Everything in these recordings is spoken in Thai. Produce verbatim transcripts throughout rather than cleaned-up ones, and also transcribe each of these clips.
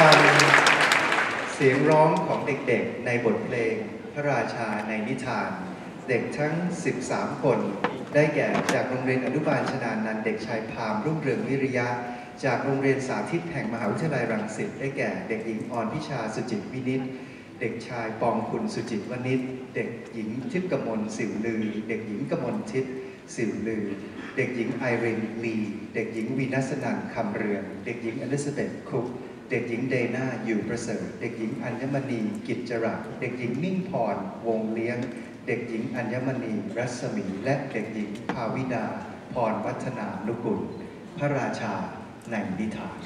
ฟังเสียงร้องของเด็กๆในบทเพลงพระราชาในนิทานเด็กทั้งสิบสามคนได้แก่จากโรงเรียนอนุบาลชนานันท์เด็กชายพามรุ่งเรืองวิริยะจากโรงเรียนสาธิตแห่งมหาวิทยาลัยรังสิตได้แก่เด็กหญิงอรพิชาสุจิตวินิจเด็กชายปองคุณสุจิตวณิชเด็กหญิงทิพย์กมลสิวลือเด็กหญิงกมลทิพย์สิวลือเด็กหญิงไอรินลีเด็กหญิงวีนัสนันท์คำเรืองเด็กหญิงอลิซาเบธคุกเด็กหญิงเดน่าอยู่ประเสริฐเด็กหญิงอัญมณีกิจจรักเด็กหญิงมิ่งพรวงเลี้ยงเด็กหญิงอัญมณีรัศมีและเด็กหญิงภาวิดาพรวัฒนานุกุลพระราชาในนิทาน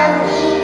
Well,